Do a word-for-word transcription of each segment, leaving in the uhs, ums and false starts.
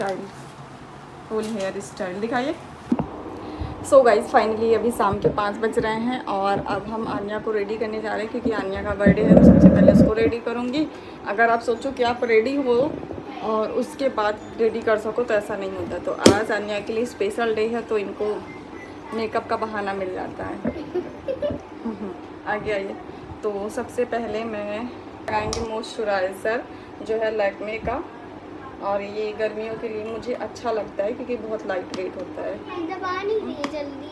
Style, full hair style दिखाइए। So guys finally अभी शाम के पाँच बज रहे हैं और अब हम आन्या को रेडी करने जा रहे हैं क्योंकि आन्या का बर्थडे है, तो सबसे पहले उसको रेडी करूँगी। अगर आप सोचो कि आप रेडी हो और उसके बाद रेडी कर सको तो ऐसा नहीं होता। तो आज आन्या के लिए स्पेशल डे है तो इनको मेकअप का बहाना मिल जाता है। आगे आइए। तो सबसे पहले मैं लगाएंगे मॉइस्चराइज़र जो है लैक्मे का, और ये गर्मियों के लिए मुझे अच्छा लगता है क्योंकि बहुत लाइट वेट होता है। दबा नहीं रही है जल्दी।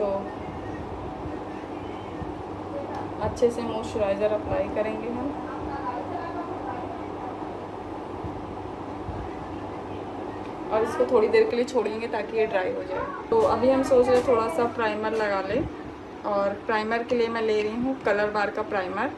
तो अच्छे से मॉइस्चराइज़र अप्लाई करेंगे हम। और इसको थोड़ी देर के लिए छोड़ेंगे ताकि ये ड्राई हो जाए। तो अभी हम सोच रहे थोड़ा सा प्राइमर लगा लें, और प्राइमर के लिए मैं ले रही हूँ कलर बार का प्राइमर।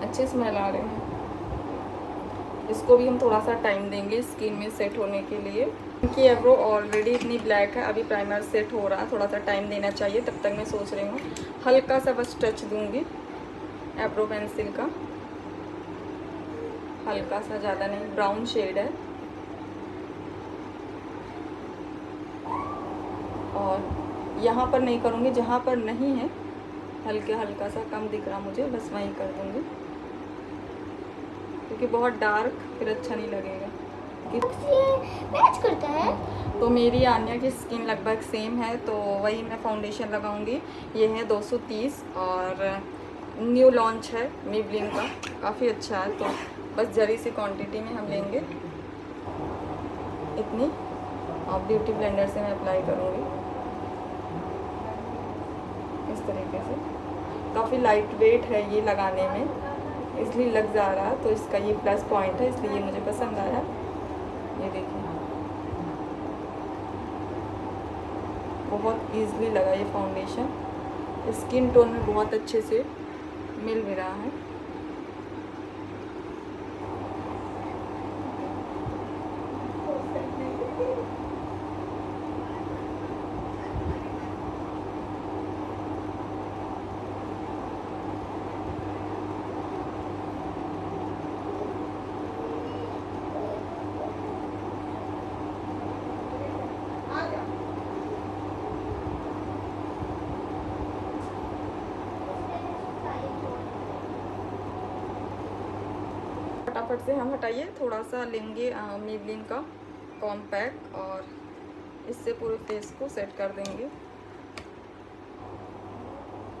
अच्छे स्मेल आ रहे हैं। इसको भी हम थोड़ा सा टाइम देंगे स्किन में सेट होने के लिए, क्योंकि अब वो ऑलरेडी इतनी ब्लैक है। अभी प्राइमर सेट हो रहा है, थोड़ा सा टाइम देना चाहिए। तब तक मैं सोच रही हूँ हल्का सा बस टच दूँगी एब्रो पेंसिल का, हल्का सा, ज़्यादा नहीं। ब्राउन शेड है और यहाँ पर नहीं करूँगी, जहाँ पर नहीं है हल्के हल्का सा कम दिख रहा मुझे, बस वहीं कर दूँगी क्योंकि बहुत डार्क फिर अच्छा नहीं लगेगा। मैच करता है। तो मेरी आन्या की स्किन लगभग सेम है, तो वही मैं फाउंडेशन लगाऊंगी। ये है दो सौ तीस और न्यू लॉन्च है मेबलिन का, काफ़ी अच्छा है। तो बस जरी सी क्वांटिटी में हम लेंगे इतनी, और ब्यूटी ब्लेंडर से मैं अप्लाई करूँगी इस तरीके से। काफ़ी लाइट वेट है ये लगाने में, इसलिए लग जा रहा है, तो इसका ये प्लस पॉइंट है, इसलिए ये मुझे पसंद आया। ये देखिए बहुत ईजिली लगा ये फाउंडेशन, स्किन टोन में बहुत अच्छे से मिल भी रहा है। फटाफट से हम हटाइए। थोड़ा सा लेंगे मेबलिन का कॉम्पैक्ट और इससे पूरे फेस को सेट कर देंगे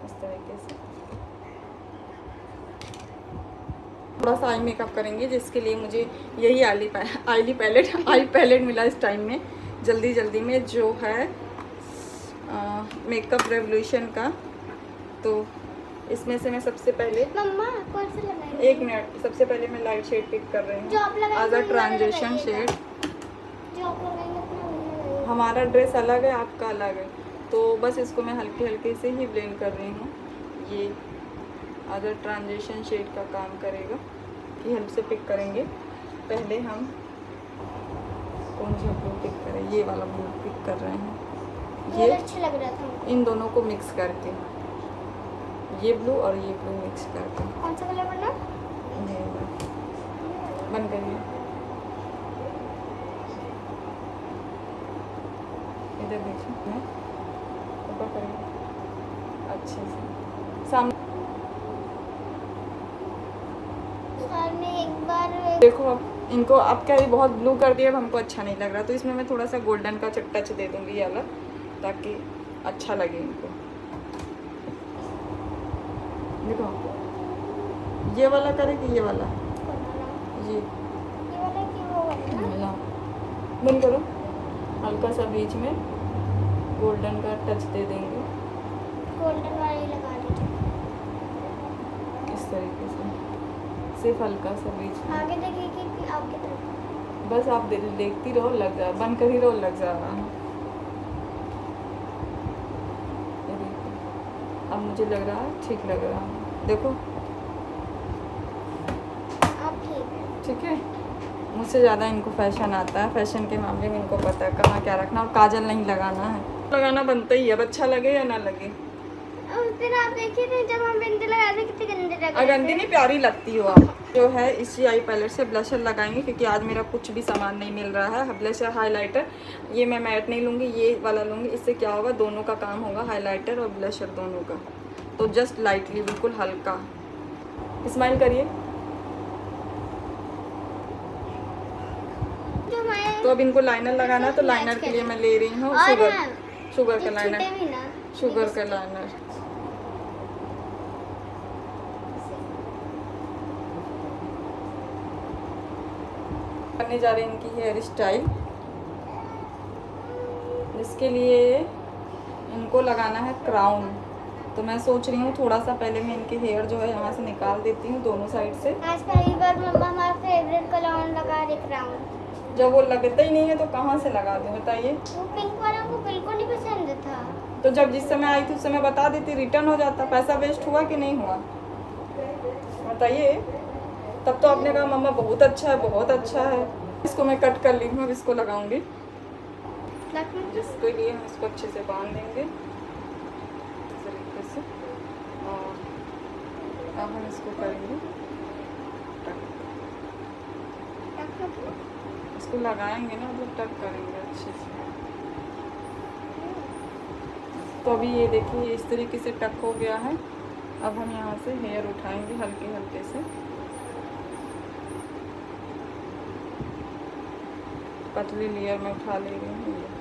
इस तरीके से। थोड़ा सा आई मेकअप करेंगे, जिसके लिए मुझे यही आईली आईली पैलेट आई पैलेट मिला इस टाइम में, जल्दी जल्दी में, जो है मेकअप रेवोल्यूशन का। तो इसमें से मैं सबसे पहले मम्मा कौन सा लगाएं? एक मिनट, सबसे पहले मैं लाइट शेड पिक कर रही हूँ आज ट्रांजिशन शेड। हमारा ड्रेस अलग है, आपका अलग है, तो बस इसको मैं हल्के हल्के से ही ब्लेंड कर रही हूँ। ये अदर ट्रांजिशन शेड का काम करेगा, ये हेल्प से पिक करेंगे। पहले हम कौन सा ब्लू पिक करें? ये वाला ब्लू पिक कर रहे हैं, ये अच्छा लग रहा था। इन दोनों को मिक्स करके ये ब्लू और ये ब्लू मिक्स करके कौन सा कलर बनना बन गई। इधर देखिए, ऊपर करिए अच्छे से सामने। एक बार देखो अब इनको, अब क्या ये बहुत ब्लू कर दिया, अब हमको अच्छा नहीं लग रहा, तो इसमें मैं थोड़ा सा गोल्डन का टच दे दूँगी ये वाला, ताकि अच्छा लगे इनको। देखो ये वाला करे कि ये वाला, ये ये वाला कि वो वाला मिला बंद करो। हल्का सा बीच में गोल्डन का टच दे देंगे, गोल्डन वाली लगा दीजिए इस तरीके से, सिर्फ हल्का सा बीच में। आगे देखिए कि आपके तरफ, बस आप देखती रहो, लग जा बंद कर ही रहो, लग जा रहा है। अब मुझे लग रहा है ठीक लग रहा है, देखो आप ठीक है। ठीक है, मुझसे ज़्यादा इनको फैशन आता है, फैशन के मामले में इनको पता है कहाँ क्या रखना, और काजल नहीं लगाना है, लगाना बनता ही है, अब अच्छा लगे या ना लगे। उस दिन आप देखिए थे जब हम बिंदी लगाए थे कितनी गंदी लग रही थी। गंदी नहीं, प्यारी लगती हो आप। जो है इसी आई पैलेट से ब्लशर लगाएंगे क्योंकि आज मेरा कुछ भी सामान नहीं मिल रहा है। ब्लशर हाइलाइटर ये मैं मैट नहीं लूँगी, ये वाला लूँगी, इससे क्या होगा दोनों का काम होगा, हाइलाइटर और ब्लशर दोनों का। तो जस्ट लाइटली बिल्कुल हल्का, स्माइल करिए। तो अब इनको लाइनर लगाना, तो लाइनर के लिए मैं ले रही हूँ शुगर, शुगर का लाइनर, शुगर का लाइनर। करने जा रही इनकी हेयर स्टाइल, इसके लिए इनको लगाना है क्राउन। तो मैं सोच रही हूँ थोड़ा सा पहले मैं इनके हेयर जो है यहाँ से निकाल देती हूँ दोनों साइड से। आज पहली बार मम्मा हमारा फेवरेट क्राउन लगा रही, क्राउन जब वो लगता ही नहीं है तो कहाँ से लगा दूँ बताइए। वो पिंक वाला को बिल्कुल नहीं पसंद था, तो जब जिस समय आई थी उस समय बता देती, रिटर्न हो जाता, पैसा वेस्ट हुआ कि नहीं हुआ बताइए। तब तो आपने कहा मम्मा बहुत अच्छा है, बहुत अच्छा है। इसको मैं कट कर ली हूँ, अब इसको लगाऊंगी, इसके लिए हम इसको अच्छे से बांध देंगे इस तरीके से, और अब हम इसको करेंगे इसको लगाएंगे ना, मतलब टक करेंगे अच्छे से। तो अभी ये देखिए इस तरीके से टक हो गया है। अब हम यहाँ से हेयर उठाएंगे हल्के हल्के से, पतली लेयर में उठा ले रही हूँ ये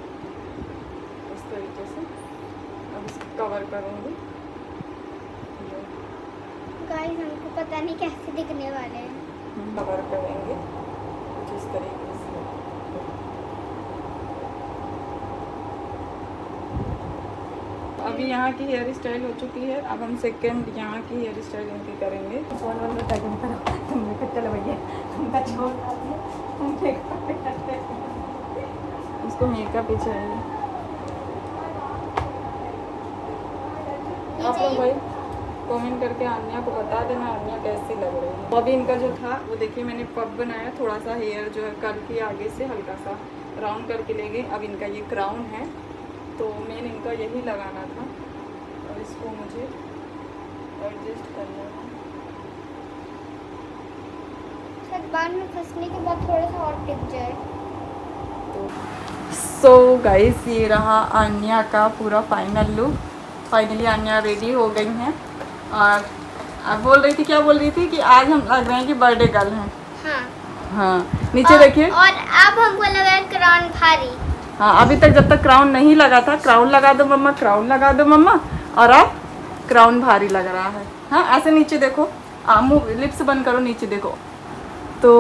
इस तरीके से। अब इसको कवर करूँगी। गाइस हमको पता नहीं कैसे दिखने वाले हैं, कवर करेंगे कुछ इस तरीके। अभी यहाँ की हेयर स्टाइल हो चुकी है, अब हम सेकेंड यहाँ की हेयर स्टाइल इनकी करेंगे। फोन वोन में टाइम करो, तुम चलो भैया, तुमका छोड़ इसको मेकअप ही चाहिए। आप लोग भाई कमेंट करके आन्या को बता देना आन्या कैसी लग रही है। अभी इनका जो था वो देखिए मैंने पब बनाया, थोड़ा सा हेयर जो है कर के आगे से हल्का सा राउंड करके ले गई। अब इनका ये क्राउन है, तो मेन इनका यही लगाना था, और इसको मुझे एडजस्ट करना है। शायद बाल में फंसने के बाद थोड़ा सा और टिप जाए। तो सो गाइस ये रहा आन्या का पूरा final look. Finally Anya ready हो गई हैं, और आप बोल रही थी, क्या बोल रही थी कि आज हम लग रहे हैं कि बर्थडे गर्ल हैं। हाँ हाँ नीचे देखिए, और अब हमको लग रहा है क्राउन भारी। हाँ अभी तक जब तक क्राउन नहीं लगा था, क्राउन लगा दो मम्मा, क्राउन लगा दो मम्मा, और अब क्राउन भारी लग रहा है। हाँ ऐसे नीचे देखो, मुँह लिप्स बंद करो, नीचे देखो। तो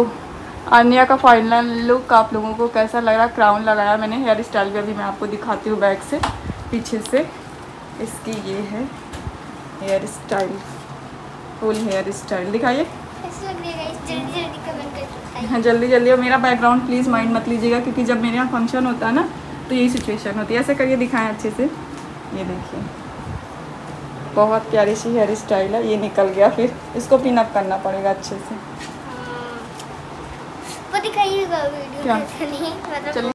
आन्या का फाइनल लुक आप लोगों को कैसा लग रहा है? क्राउन लगाया मैंने, हेयर स्टाइल भी अभी मैं आपको दिखाती हूँ बैक से, पीछे से। इसकी ये है hair style, full hair style दिखाइए। हाँ जल्दी जल्दी, और मेरा बैकग्राउंड प्लीज़ माइंड मत लीजिएगा क्योंकि जब मेरे यहाँ फंक्शन होता है ना तो यही सिचुएशन होती है। ऐसे करिए, दिखाएं अच्छे से। ये देखिए बहुत प्यारी सी हेयर स्टाइल है। ये निकल गया, फिर इसको पिन अप करना पड़ेगा अच्छे से। वो दिखाइएगा वीडियो, चलिए।